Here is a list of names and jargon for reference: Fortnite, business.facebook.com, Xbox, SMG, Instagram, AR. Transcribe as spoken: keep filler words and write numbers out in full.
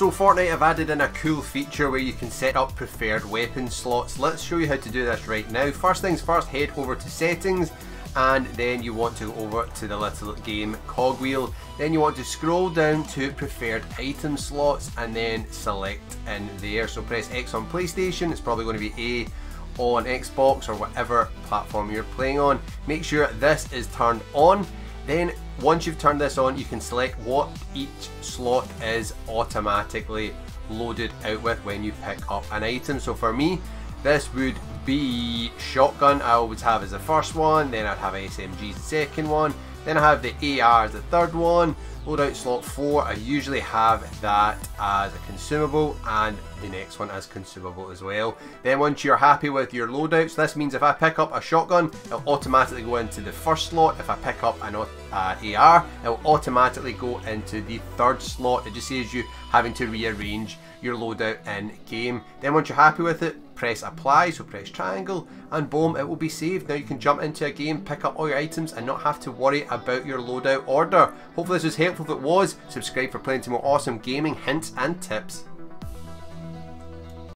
So Fortnite have added in a cool feature where you can set up preferred weapon slots. Let's show you how to do this right now. First things first, head over to settings, and then you want to go over to the little game cogwheel. Then you want to scroll down to preferred item slots and then select in there. So press X on PlayStation, it's probably going to be A on Xbox or whatever platform you're playing on. Make sure this is turned on. Then once you've turned this on, you can select what each slot is automatically loaded out with when you pick up an item. So for me, this would be shotgun. I always have as the first one, then I'd have S M Gs the second one, then I have the A R as the third one. Loadout slot four, I usually have that as a consumable, and the next one as consumable as well. Then once you're happy with your loadouts, this means if I pick up a shotgun, it'll automatically go into the first slot. If I pick up an uh, A R, it'll automatically go into the third slot. It just saves you having to rearrange your loadout in game. Then once you're happy with it, press apply, so press triangle, and boom, it will be saved. Now you can jump into a game, pick up all your items, and not have to worry about your loadout order. Hopefully this was helpful. If it was, subscribe for plenty more awesome gaming hints and tips.